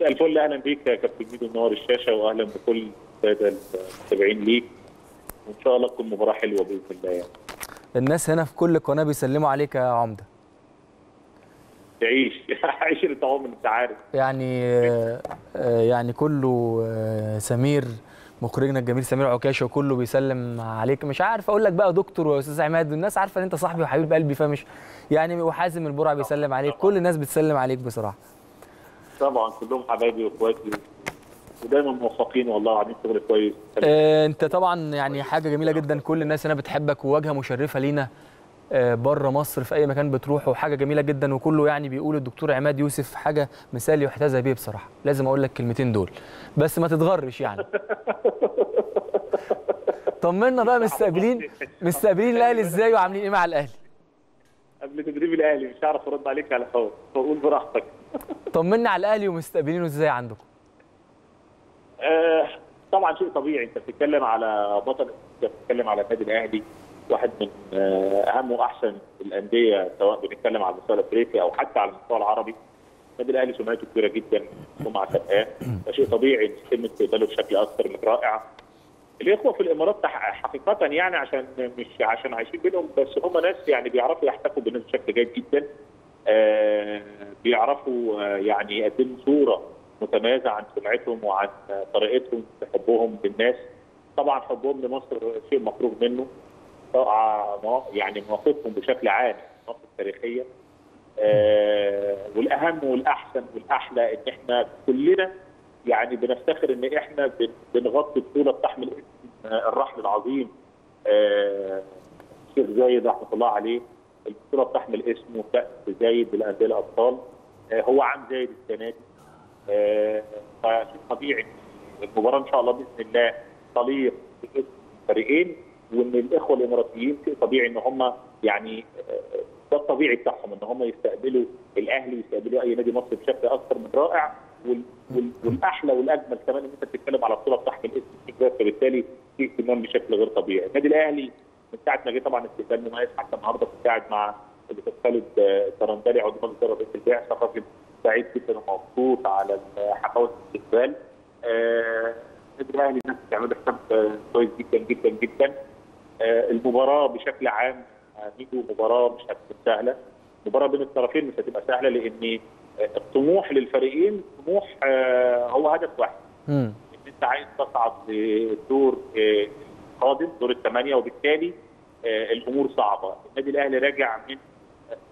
مساء الفل، اهلا بيك يا كابتن ميدو، منور الشاشه واهلا بكل الساده المتابعين ليك، وان شاء الله تكون مباراه حلوه باذن الله. يعني الناس هنا في كل قناه بيسلموا عليك يا عمده. تعيش عشرة عمر انت عارف يعني يعني كله سمير مخرجنا الجميل سمير عكاشه وكله بيسلم عليك، مش عارف اقول لك بقى دكتور ويا استاذ عماد، الناس عارفه ان انت صاحبي وحبيب قلبي، فمش يعني وحازم البرع بيسلم عليك، كل الناس بتسلم عليك بصراحه. طبعا كلهم حبايبي واخواتي ودايما موفقين والله عاملين شغل كويس. انت طبعا يعني حاجه جميله جدا، كل الناس هنا بتحبك وواجهه مشرفه لينا بره مصر في اي مكان بتروحه، وحاجه جميله جدا، وكله يعني بيقول الدكتور عماد يوسف حاجه مثال يحتذى به بصراحه، لازم اقول لك كلمتين دول بس ما تتغرش يعني. طمنا بقى، مستقبلين الاهلي ازاي وعاملين ايه مع الاهلي؟ قبل تدريب الاهلي مش هعرف ارد عليك على فور، فقول براحتك. طمنا على الاهلي ومستقبلينه ازاي عندكم؟ طبعا شيء طبيعي، انت بتتكلم على بطل، انت بتتكلم على النادي الاهلي واحد من اهم واحسن الانديه سواء بنتكلم على المستوى الافريقي او حتى على المستوى العربي. النادي الاهلي سمعته كبيره جدا، سمعه سابقاه، فشيء طبيعي ان يتم استقباله بشكل اكثر من رائع. الاخوه في الامارات حقيقه يعني عشان مش عشان عايشين بينهم بس، هم ناس يعني بيعرفوا يحتكوا بالناس بشكل جيد جدا، بيعرفوا يعني يقدموا صوره متميزه عن سمعتهم وعن طريقتهم في حبهم للناس. طبعا حبهم لمصر شيء مفروغ منه، يعني مواقفهم بشكل عام مصر التاريخيه، والاهم والاحسن والاحلى ان احنا كلنا يعني بنفتخر ان احنا بنغطي بطوله بتحمل الرحم العظيم الشيخ زايد رحمه الله عليه، البطوله بتحمل اسمه كاس زايد للانديه الاطفال، هو عام زايد السنه دي، فطبيعي المباراه ان شاء الله باذن الله تليق باسم الفريقين، وان الاخوه الاماراتيين شيء طبيعي ان هم يعني ده الطبيعي بتاعهم ان هم يستقبلوا الاهلي ويستقبلوا اي نادي مصري بشكل اكثر من رائع، والاحلى والاجمل كمان ان انت بتتكلم على بطوله بتحمل اسم الشيخ زايد، فبالتالي في اهتمام بشكل غير طبيعي. النادي الاهلي من ساعه ما جه طبعا استقبال مميز، حتى النهارده كنت قاعد مع الاستاذ خالد السرندلي عضو مجلس اداره بنك الباحث، راجل سعيد جدا ومبسوط على حفاوه الاستقبال. النادي الاهلي الناس بتعمل حساب كويس جدا جدا جدا. المباراه بشكل عام هتيجي مباراه مش هتبقى سهله، المباراه بين الطرفين مش هتبقى سهله، لان الطموح للفريقين طموح هو هدف واحد، ان انت عايز تصعد للدور القادم دور الثمانيه، وبالتالي الامور صعبه. النادي الاهلي راجع من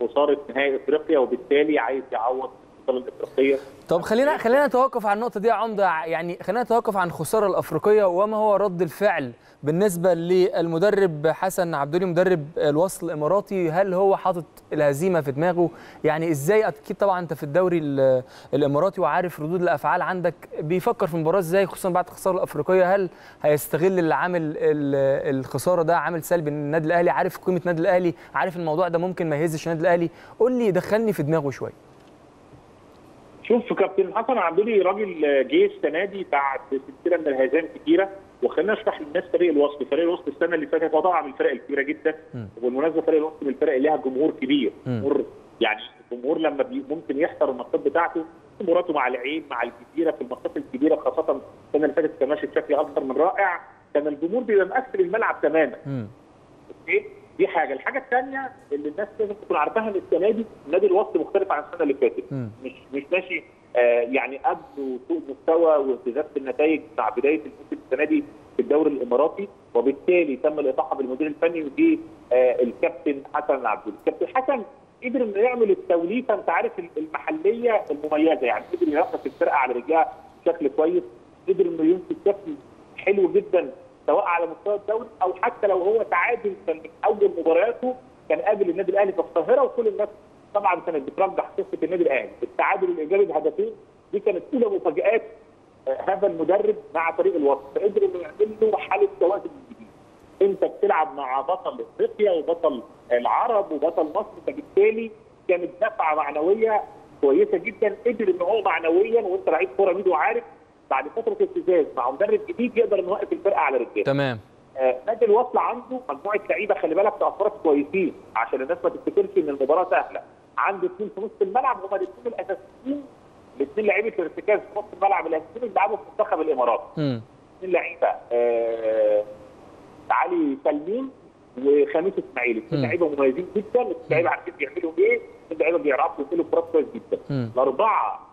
خساره نهائي افريقيا، وبالتالي عايز يعوض البطوله الافريقيه. طب خلينا نتوقف عن النقطه دي يا عمده، يعني خلينا نتوقف عن الخساره الافريقيه وما هو رد الفعل بالنسبه للمدرب حسن عبدولي مدرب الوصل الاماراتي، هل هو حاطط الهزيمه في دماغه؟ يعني ازاي، اكيد طبعا انت في الدوري الاماراتي وعارف ردود الافعال عندك، بيفكر في المباراه ازاي خصوصا بعد الخساره الافريقيه؟ هل هيستغل العامل الخساره ده عامل سلبي للنادي الاهلي؟ عارف قيمه النادي الاهلي، عارف الموضوع ده ممكن ما يهزش النادي الاهلي، قول لي دخلني في دماغه شويه. شوف كابتن حسن عبدولي راجل جه السنه دي بعد سلسله من الهزائم كتيره، وخلينا نشرح للناس فريق الوصل، فريق الوصل السنه اللي فاتت وضع من الفرق الكبيره جدا، وبالمناسبه فريق الوصل من الفرق اللي لها جمهور كبير، جمهور يعني الجمهور لما ممكن يحضر الماتشات بتاعته مباراته مع العين مع الجزيره في الماتشات الكبيره، خاصه السنه اللي فاتت كان ماشي بشكل اكثر من رائع، كان الجمهور بيبقى مقفل الملعب تماما. اوكي، دي حاجه. الحاجه الثانيه اللي الناس لازم تكون عارفاها ان السنه دي نادي الوصل مختلف عن السنه اللي فاتت، مش ماشي يعني قبله سوء مستوى واهتزاز في النتائج مع بدايه الموسم السنه دي في الدوري الاماراتي، وبالتالي تم الاطاحه بالمدير الفني وجه الكابتن حسن عبدولي. الكابتن حسن قدر انه يعمل التوليفه انت عارف المحليه المميزه، يعني قدر يرقص الفرقه على رجلها بشكل كويس، قدر انه يمسك كابتن حلو جدا سواء على مستوى الدوري او حتى لو هو تعادل، كان اول مبارياته كان قابل النادي الاهلي في القاهره، وكل الناس طبعا كانت بترجح قصه النادي الاهلي، التعادل الايجابي بهدفين دي كانت اولى مفاجات هذا المدرب مع فريق الوصل، فقدر انه يعمل له حاله سواد جديد. انت بتلعب مع بطل افريقيا وبطل العرب وبطل مصر، فبالتالي كانت دفعه معنويه كويسه جدا، قدر ان هو معنويا وانت لعيب كوره ميدو عارف بعد فتره ابتزاز مع مدرب جديد يقدر انه يوقف الفرقه على رجليها. تمام. نادي الوصل عنده مجموعه لعيبه خلي بالك تأثرت كويسين، عشان الناس ما تفتكرش ان المباراه سهله، عنده اثنين في نص الملعب هما الاثنين الاساسيين الاثنين لعيبه الارتكاز في نص الملعب الاساسيين بيلعبوا في منتخب الامارات. اثنين لعيبه علي سليم وخميس اسماعيل، اثنين لعيبه مميزين جدا، اثنين لعيبه عارفين بيعملوا ايه، اثنين لعيبه بيعرفوا ينزلوا كرات كويس جدا. الاربعه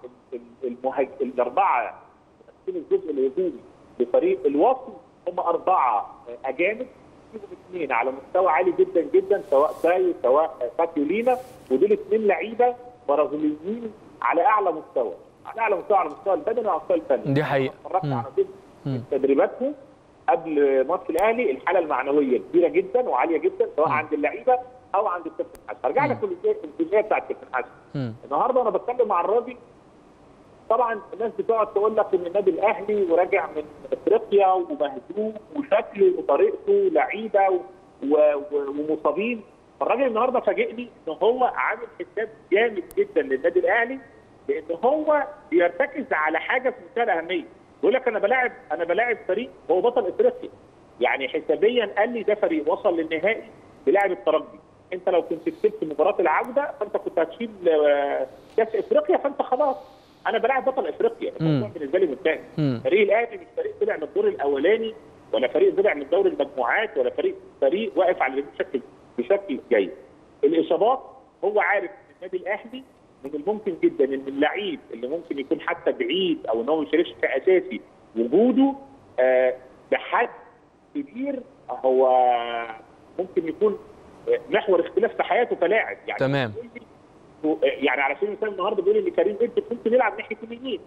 الاربعه ماسكين الجزء الهجومي لفريق الوصل هم اربعه اجانب، فيهم اثنين على مستوى عالي جدا جدا سواء ساي سواء فاتيولينا، ودول اثنين لعيبه برازيليين على اعلى مستوى، على اعلى مستوى، على المستوى البدني وعلى المستوى الفني. دي حقيقه. اتفرجت على تدريباتهم قبل ماتش الاهلي، الحاله المعنويه كبيره جدا وعاليه جدا سواء عند اللعيبه او عند الكابتن حسن. هرجع لك الجزئيه بتاعت الكابتن حسن. النهارده وانا بتكلم مع الراجل، طبعا الناس بتقعد تقول لك ان النادي الاهلي وراجع من افريقيا ومهزوم وشكله وطريقته لعيبه ومصابين. الراجل النهارده فاجئني ان هو عامل حساب جامد جدا للنادي الاهلي، لان هو بيرتكز على حاجه في منتهى الاهميه. بيقول لك انا بلاعب فريق هو بطل افريقيا، يعني حسابيا قال لي ده فريق وصل للنهائي بلاعب الترجي، انت لو كنت كسبت مباراه العوده فانت كنت هتشيل كاس افريقيا، فانت خلاص انا بلاعب بطل افريقيا، الموضوع بالنسبه لي منتهي. فريق الاهلي مش فريق طلع من الدور الاولاني ولا فريق طلع من دوري المجموعات ولا فريق واقف على رجليه بشكل جيد. الاصابات هو عارف ان النادي الاهلي من الممكن جدا ان اللعيب اللي ممكن يكون حتى بعيد او ان هو ما يشاركش كاساسي وجوده بحد كبير هو ممكن يكون محور اختلاف في حياته كلاعب. يعني تمام، يعني على سبيل المثال النهارده بيقول لي كريم انت كنت نلعب ناحيه اليمين،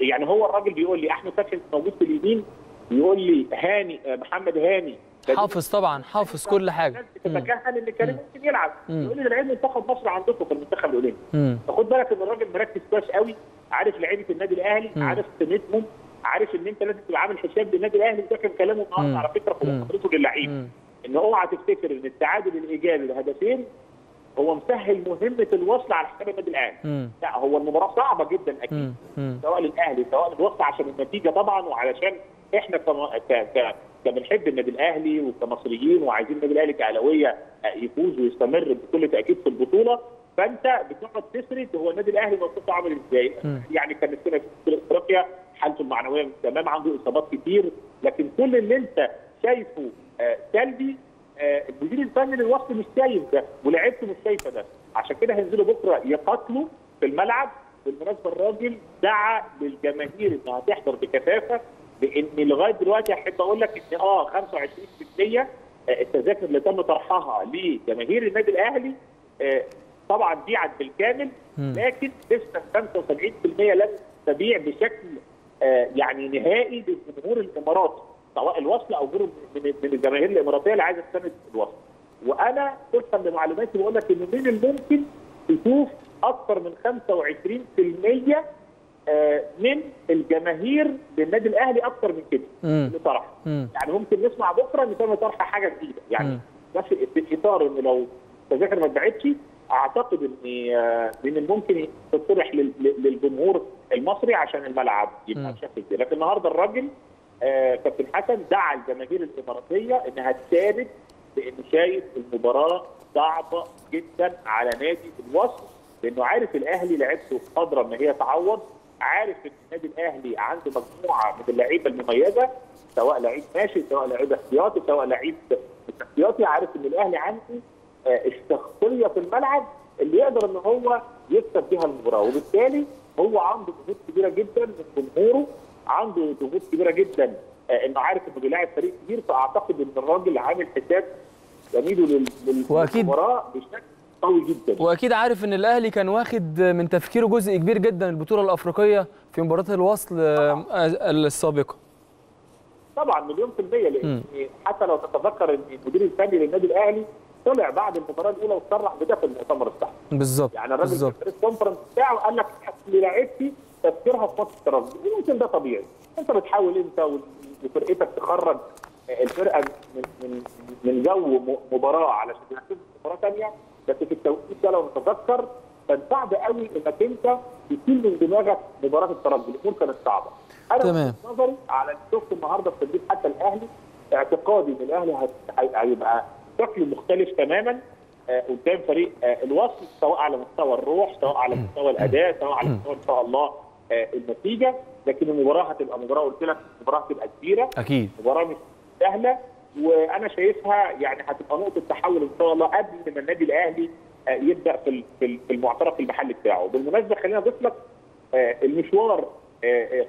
يعني هو الراجل بيقول لي احمد شاكر موجود في اليمين، بيقول لي هاني محمد هاني حافظ، طبعا حافظ كل حاجه، تتجاهل ان كريم ممكن يلعب، يقول لي ده لعيب منتخب مصر عندكم في المنتخب الاولمبي. فخد بالك ان الراجل مركز كويس قوي، عارف لعيبه النادي الاهلي، عارف سمتهم، عارف ان انت لازم تبقى عامل حساب للنادي الاهلي. ده كان كلامه النهارده على فكره في مقابلته للعيب، ان اوعى تفتكر ان التعادل الايجابي بهدفين هو مسهل مهمه الوصل على حساب النادي الاهلي، لا هو المباراه صعبه جدا اكيد سواء للاهلي سواء للوصل عشان النتيجه طبعا، وعلشان احنا بنحب النادي الاهلي وكمصريين وعايزين النادي الاهلي كاهلاويه يفوز ويستمر بكل تاكيد في البطوله، فانت بتقعد تسرد هو النادي الاهلي موقفه عامل ازاي؟ يعني كان السنه في افريقيا حالته المعنويه تمام، عنده اصابات كتير، لكن كل اللي انت شايفه سلبي المدير الفني للوصل مش شايف ده ولاعيبته مش شايفه ده، عشان كده هينزلوا بكره يقاتلوا في الملعب. بالمناسبه الراجل دعا للجماهير انها هتحضر بكثافه، لان لغايه دلوقتي احب اقول لك ان 25% التذاكر اللي تم طرحها لجماهير النادي الاهلي طبعا بيعت بالكامل، لكن لسه 75% لم تبيع بشكل يعني نهائي للجمهور الاماراتي سواء الوصل او غيره من الجماهير الاماراتيه اللي عايزه تساند الوصل. وانا وفقا لمعلوماتي بقول لك ان من الممكن تشوف اكثر من 25% من الجماهير للنادي الاهلي اكثر من كده اللي طرح، يعني ممكن نسمع بكره ان تم طرح حاجه جديده، يعني في اطار ان لو التذاكر ما اتباعتش اعتقد ان من الممكن تطرح للجمهور المصري عشان الملعب يبقى بشكل كده. لكن النهارده الراجل كابتن حسن دعا الجماهير الاماراتيه انها تشارك، لان شايف المباراه صعبه جدا على نادي الوصل، لانه عارف الاهلي لعبته قادره ان هي تعوض، عارف ان النادي الاهلي عنده مجموعه من اللعيبه المميزه سواء لعيب ماشي سواء لعيب احتياطي سواء لعيب احتياطي، عارف ان الاهلي عنده الشخصيه في الملعب اللي يقدر ان هو يكسب بيها المباراه، وبالتالي هو عنده ضغوط كبيره جدا من جمهوره، عنده ضغوط كبيره جدا انه عارف انه بيلاعب فريق كبير. فاعتقد ان الراجل عامل حساب زميله للمباراه بشكل قوي جدا، واكيد عارف ان الاهلي كان واخد من تفكيره جزء كبير جدا البطوله الافريقيه في مباراه الوصل السابقه. طبعا مليون في الميه، لان حتى لو تتذكر ان المدير الفني للنادي الاهلي طلع بعد المباراه الاولى وصرح بده في المؤتمر الصحفي. بالظبط، يعني الراجل في البريس كونفرنس بتاعه قال لك لعيبتي تفكيرها في ماتش الترجي، يمكن ده طبيعي، انت بتحاول انت وفرقتك تخرج الفرقه من جو مباراه علشان تنافس مباراه ثانيه، بس في التوقيت ده لو نتذكر كان صعب قوي انك انت تشيل من دماغك مباراه الترجي، الامور كانت صعبه. انا في نظري على اللي شفته النهارده في تدريب حتى الاهلي، اعتقادي ان الاهلي هيبقى شكله مختلف تماما قدام فريق الوصل، سواء على مستوى الروح سواء على مستوى الاداء سواء على مستوى ان شاء الله النتيجه، لكن المباراه هتبقى مباراه، قلت لك مباراه هتبقى كبيره اكيد، مباراه مش سهله، وانا شايفها يعني هتبقى نقطه تحول ان شاء الله قبل ما النادي الاهلي يبدا في المعترف المحلي بتاعه. بالمناسبه خلينا اضيف لك المشوار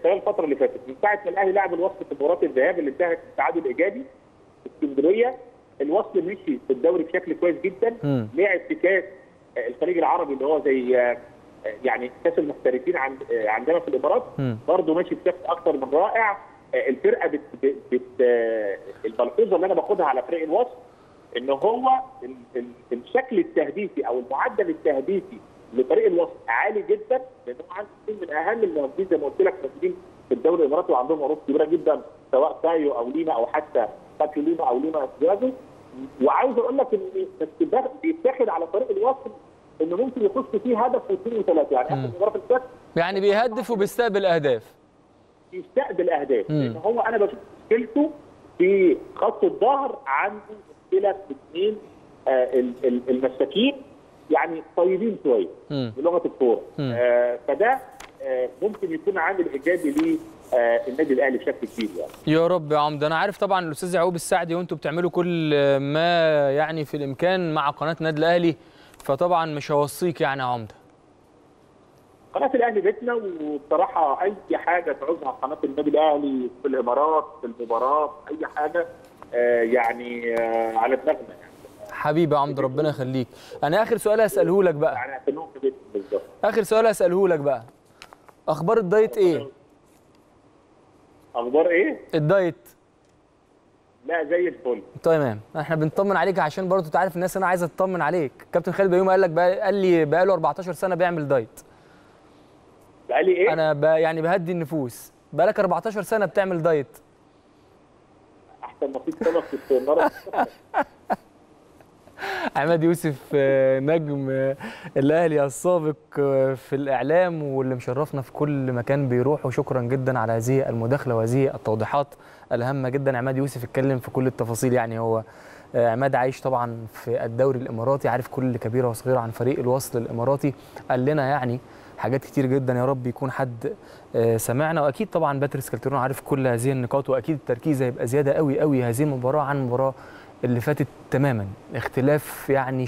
خلال الفتره اللي فاتت من ساعه ما الاهلي لعب الوصل في مباراه الذهاب اللي انتهت بتعادل ايجابي في اسكندريه، الوصل مشي في الدوري بشكل كويس جدا، لعب في كاس الخليج العربي اللي هو زي يعني كاس المحترفين عندنا في الامارات، برضه ماشي بشكل اكثر من رائع. الفرقه الملحوظه اللي انا باخدها على فريق الوصل ان هو الشكل التهديفي او المعدل التهديفي لفريق الوصل عالي جدا، لان هو عنده اثنين من اهم المهاجمين زي ما قلت لك موجودين في الدوري الاماراتي وعندهم عروض كبيره جدا سواء تايو او ليما او حتى فاتيو ليما او ليما اسياجو. وعاوز اقول لك ان الاستثناء بيتاخد على فريق الوصل انه ممكن يخش فيه هدف واثنين وثلاثه، يعني اخر مباراه في يعني بيهدف وبيستقبل اهداف، بيستقبل اهداف، لان هو انا بشوف مشكلته في خط الظهر، عنده مشكله في اثنين المساكين يعني طيبين شويه بلغه الكوره، فده ممكن يكون عامل ايجابي ليه النادي الاهلي بشكل كبير يعني. يا رب يا عمده. انا عارف طبعا الاستاذ يعقوب السعدي وانتم بتعملوا كل ما يعني في الامكان مع قناه النادي الاهلي، فطبعا مش هوصيك يعني يا عمده. قناه الاهلي بيتنا، وبصراحه اي حاجه تعوزها قناه النادي الاهلي في الامارات في المباراه اي حاجه يعني على دماغنا يعني. حبيبي يا عمده ربنا يخليك. انا اخر سؤال هساله لك بقى، يعني هتنوم في بيتنا بالظبط. اخر سؤال هساله لك بقى، اخبار الدايت ايه؟ اخبار ايه؟ الدايت. لا زي الفل. تمام، احنا بنطمن عليك عشان برضه انت عارف الناس انا عايزه تطمن عليك. كابتن خالد بيومي قال لك قال لي بقى له 14 سنه بيعمل دايت. بقى لي ايه؟ انا يعني بهدي النفوس. بقى لك 14 سنه بتعمل دايت. احسن نصيب سمك في السناره. عماد يوسف نجم الاهلي السابق في الاعلام واللي مشرفنا في كل مكان بيروح، وشكرا جدا على هذه المداخله وهذه التوضيحات الهامه جدا. عماد يوسف اتكلم في كل التفاصيل، يعني هو عماد عايش طبعا في الدوري الاماراتي، عارف كل كبيره وصغيره عن فريق الوصل الاماراتي، قال لنا يعني حاجات كتير جدا، يا رب يكون حد سمعنا. واكيد طبعا باتريس كالترون عارف كل هذه النقاط، واكيد التركيز هيبقى زياده قوي قوي هذه المباراه عن المباراه اللي فاتت تماما، اختلاف يعني